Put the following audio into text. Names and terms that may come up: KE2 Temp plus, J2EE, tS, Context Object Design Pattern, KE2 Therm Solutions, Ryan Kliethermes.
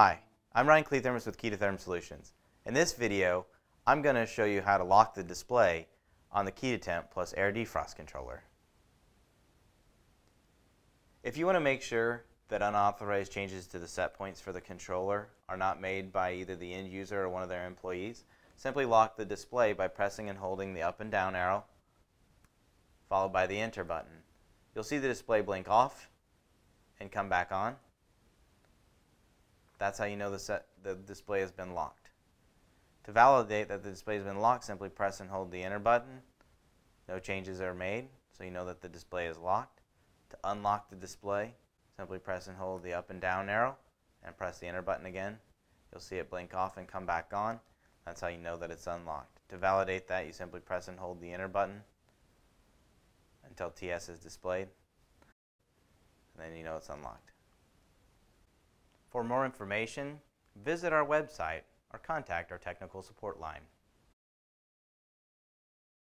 Hi, I'm Ryan Kliethermes with KE2 Therm Solutions. In this video, I'm going to show you how to lock the display on the KE2 Temp plus air defrost controller. If you want to make sure that unauthorized changes to the set points for the controller are not made by either the end user or one of their employees, simply lock the display by pressing and holding the up and down arrow followed by the enter button. You'll see the display blink off and come back on. That's how you know the display has been locked. To validate that the display has been locked, simply press and hold the enter button. No changes are made, so you know that the display is locked. To unlock the display, simply press and hold the up and down arrow and press the enter button again. You'll see it blink off and come back on. That's how you know that it's unlocked. To validate that, you simply press and hold the enter button until TS is displayed, and then you know it's unlocked. For more information, visit our website or contact our technical support line.